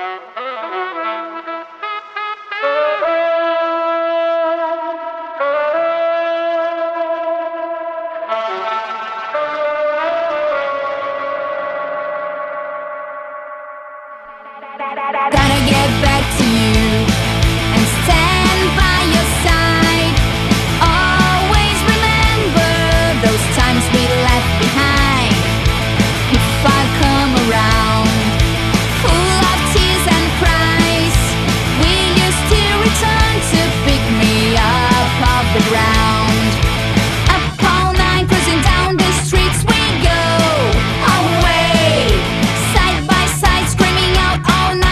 Gotta get back to you and stand by your side. Always remember those times we left behind. If I come around full of tears and cries, will you still return to pick me up off the ground? Up all night, cruising down the streets we go, away, side by side, screaming out all night.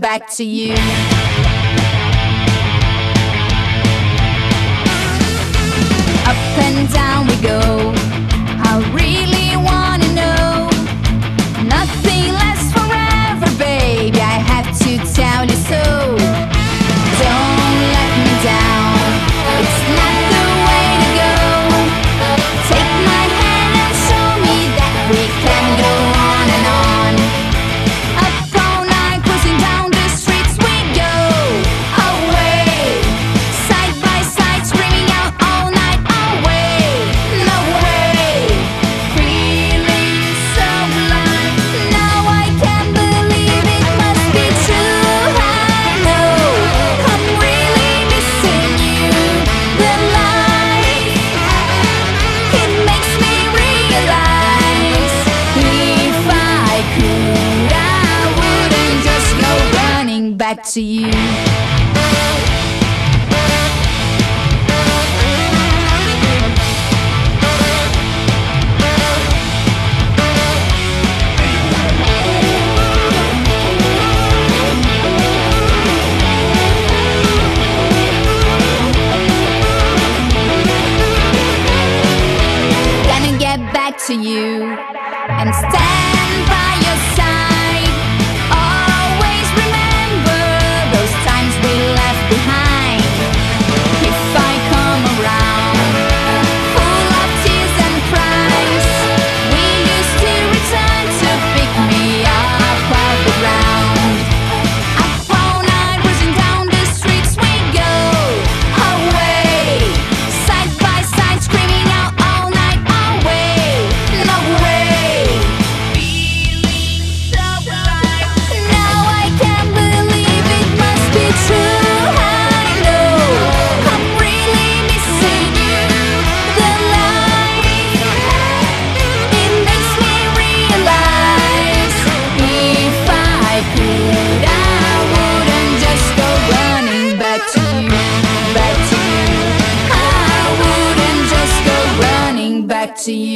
Back to you. Up and down we go. I really wanna know. Nothing lasts forever, baby. I have to tell you so. Don't let me down. It's not the way to go. Take my hand and show me that we can go on and on. Up all night, cruising down. Back to you. Gonna get back to you and stand by your side. See you.